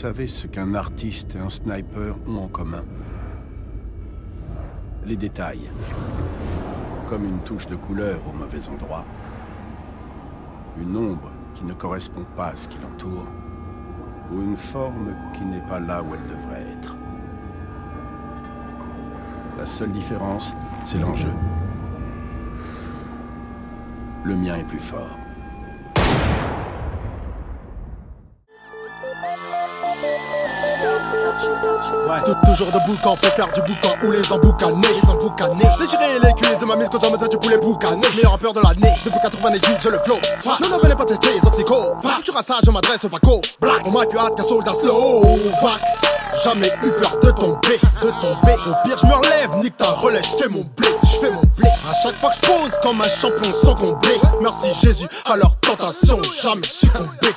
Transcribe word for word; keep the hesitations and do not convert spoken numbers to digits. savez ce qu'un artiste et un sniper ont en commun? Les détails. Comme une touche de couleur au mauvais endroit. Une ombre qui ne correspond pas à ce qui l'entoure. Ou une forme qui n'est pas là où elle devrait être. La seule différence, c'est l'enjeu. Le mien est plus fort. Ouais, tout toujours debout quand faut faire du boucan ou les emboucanés, les emboucanés. Les gérés et les cuisses de ma mise cause en ça du poulet boucané. Meilleur rappeur de l'année, depuis quatre-vingt-dix-huit je le flow. Non, ne venez pas tester les oxyco. Tu rassas, je m'adresse au Paco. Black, on m'a plus hâte qu'un soldat slow. Vac, jamais eu peur de tomber, de tomber. Au pire, je me relève, nique ta relève, j'fais mon blé, j'fais mon blé. A chaque fois que je pose, comme un champion sans combler. Merci Jésus, à leur tentation, jamais succombé.